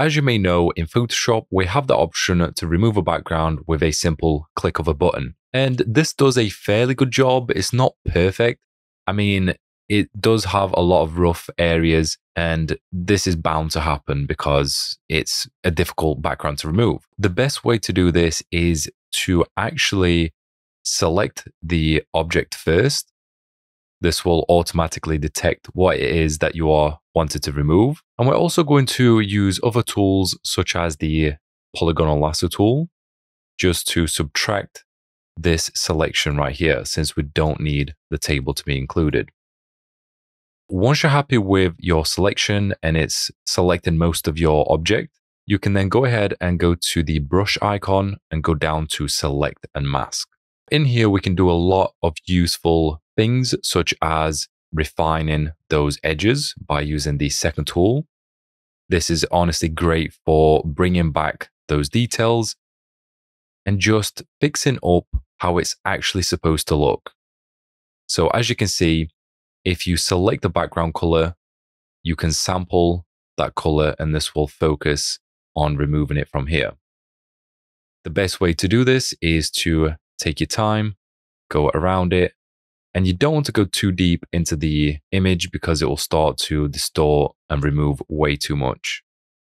As you may know, in Photoshop, we have the option to remove a background with a simple click of a button. And this does a fairly good job. It's not perfect. I mean, it does have a lot of rough areas, and this is bound to happen because it's a difficult background to remove. The best way to do this is to actually select the object first. This will automatically detect what it is that you are wanted to remove. And we're also going to use other tools such as the polygonal lasso tool, just to subtract this selection right here, since we don't need the table to be included. Once you're happy with your selection and it's selected most of your object, you can then go ahead and go to the brush icon and go down to select and mask. In here, we can do a lot of useful things such as refining those edges by using the second tool. This is honestly great for bringing back those details and just fixing up how it's actually supposed to look. So as you can see, if you select the background color, you can sample that color and this will focus on removing it from here. The best way to do this is to take your time, go around it, and you don't want to go too deep into the image because it will start to distort and remove way too much.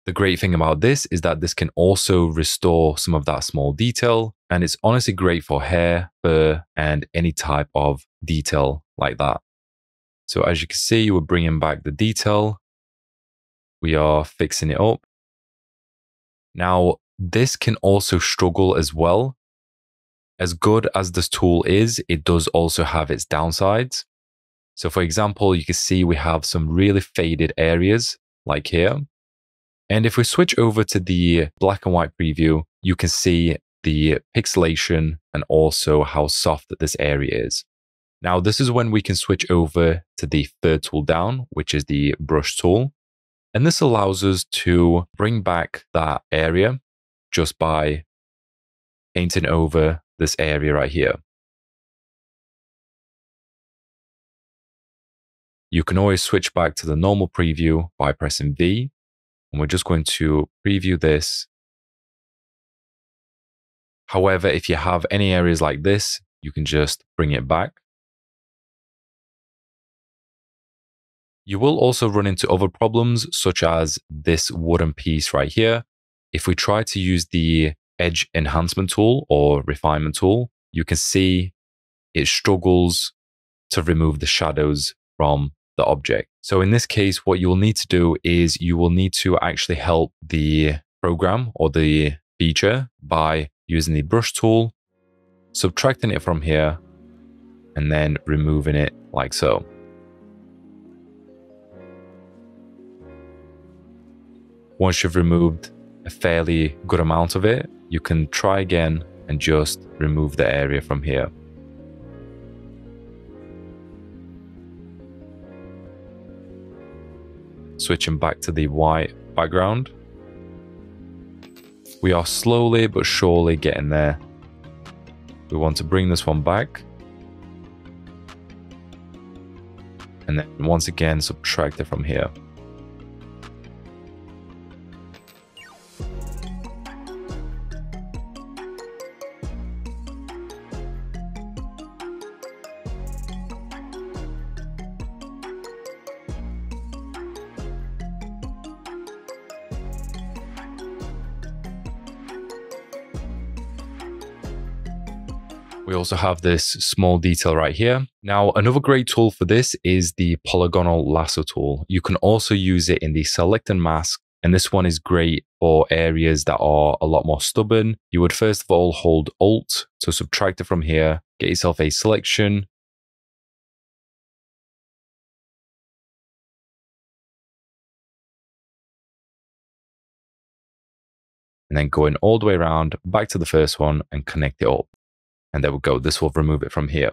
The great thing about this is that this can also restore some of that small detail, and it's honestly great for hair, fur, and any type of detail like that. So as you can see, we're bringing back the detail. We are fixing it up. Now, this can also struggle as well. As good as this tool is, it does also have its downsides. So for example, you can see we have some really faded areas like here. And if we switch over to the black and white preview, you can see the pixelation and also how soft this area is. Now, this is when we can switch over to the third tool down, which is the brush tool. And this allows us to bring back that area just by painting over this area right here. You can always switch back to the normal preview by pressing V, and we're just going to preview this. However, if you have any areas like this, you can just bring it back. You will also run into other problems, such as this wooden piece right here. If we try to use the edge enhancement tool or refinement tool, you can see it struggles to remove the shadows from the object. So in this case, what you'll need to do is you will need to actually help the program or the feature by using the brush tool, subtracting it from here, and then removing it like so. Once you've removed a fairly good amount of it, you can try again and just remove the area from here. Switching back to the white background. We are slowly but surely getting there. We want to bring this one back. And then once again, subtract it from here. We also have this small detail right here. Now, another great tool for this is the polygonal lasso tool. You can also use it in the select and mask, and this one is great for areas that are a lot more stubborn. You would first of all hold Alt to subtract it from here, get yourself a selection. And then going all the way around back to the first one and connect it up. And there we go, this will remove it from here.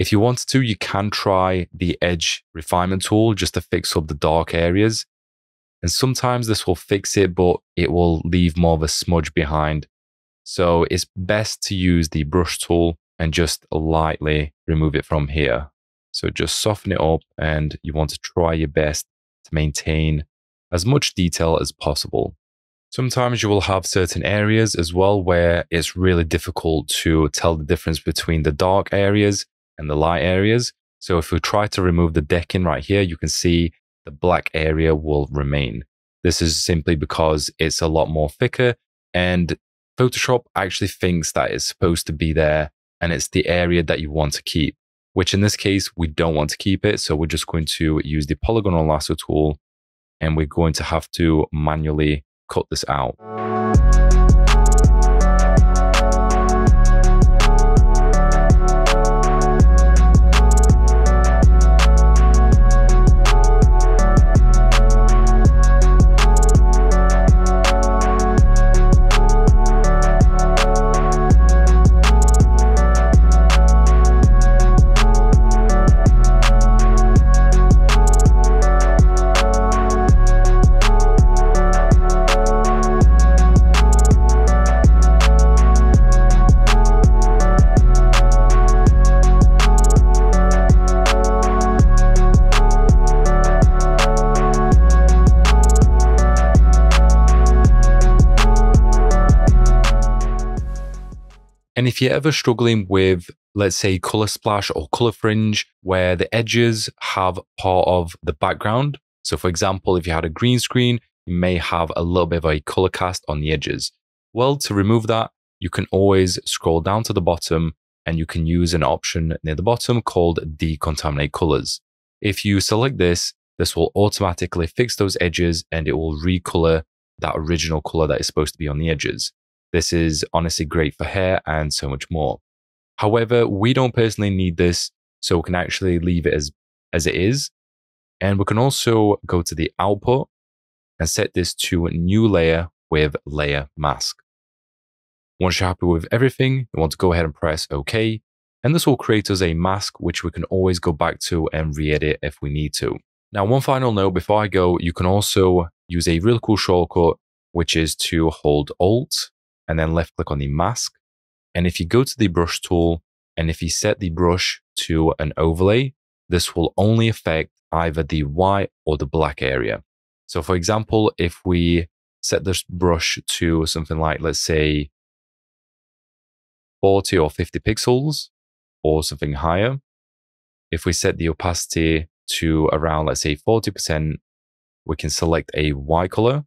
If you wanted to, you can try the edge refinement tool just to fix up the dark areas. And sometimes this will fix it, but it will leave more of a smudge behind. So it's best to use the brush tool and just lightly remove it from here. So just soften it up, and you want to try your best to maintain as much detail as possible. Sometimes you will have certain areas as well where it's really difficult to tell the difference between the dark areas and the light areas. So if we try to remove the decking right here, you can see the black area will remain. This is simply because it's a lot more thicker, and Photoshop actually thinks that it's supposed to be there and it's the area that you want to keep, which in this case, we don't want to keep it. So we're just going to use the polygonal lasso tool and we're going to have to manually cut this out. And if you're ever struggling with, let's say, color splash or color fringe, where the edges have part of the background. So for example, if you had a green screen, you may have a little bit of a color cast on the edges. Well, to remove that, you can always scroll down to the bottom and you can use an option near the bottom called Decontaminate Colors. If you select this, this will automatically fix those edges and it will recolor that original color that is supposed to be on the edges. This is honestly great for hair and so much more. However, we don't personally need this, so we can actually leave it as it is. And we can also go to the output and set this to a new layer with layer mask. Once you're happy with everything, you want to go ahead and press OK. And this will create us a mask, which we can always go back to and re-edit if we need to. Now, one final note before I go, you can also use a really cool shortcut, which is to hold Alt and then left click on the mask. And if you go to the brush tool, and if you set the brush to an overlay, this will only affect either the white or the black area. So for example, if we set this brush to something like, let's say 40 or 50 pixels or something higher, if we set the opacity to around, let's say 40%, we can select a white color,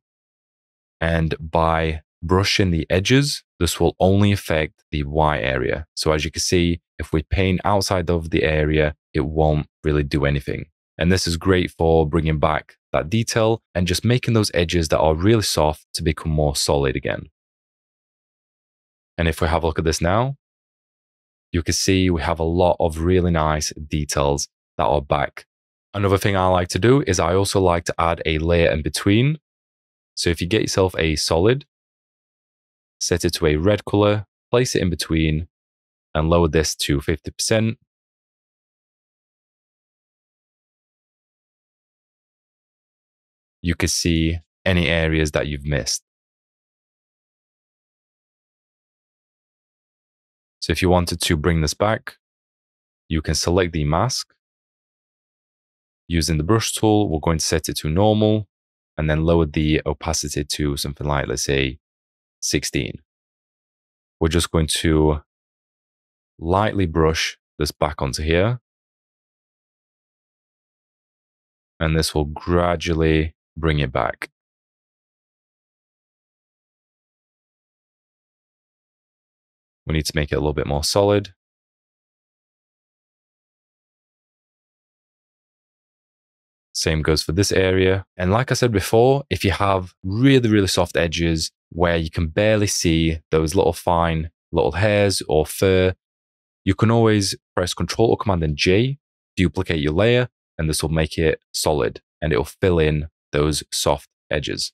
and by brushing the edges, this will only affect the white area. So as you can see, if we paint outside of the area, it won't really do anything. And this is great for bringing back that detail and just making those edges that are really soft to become more solid again. And if we have a look at this now, you can see we have a lot of really nice details that are back. Another thing I like to do is I also like to add a layer in between. So if you get yourself a solid, set it to a red color, place it in between, and lower this to 50%. You can see any areas that you've missed. So if you wanted to bring this back, you can select the mask. Using the brush tool, we're going to set it to normal, and then lower the opacity to something like, let's say, 16. We're just going to lightly brush this back onto here. And this will gradually bring it back. We need to make it a little bit more solid. Same goes for this area. And like I said before, if you have really, really soft edges where you can barely see those little fine little hairs or fur, you can always press Ctrl or Command and J, duplicate your layer, and this will make it solid and it will fill in those soft edges.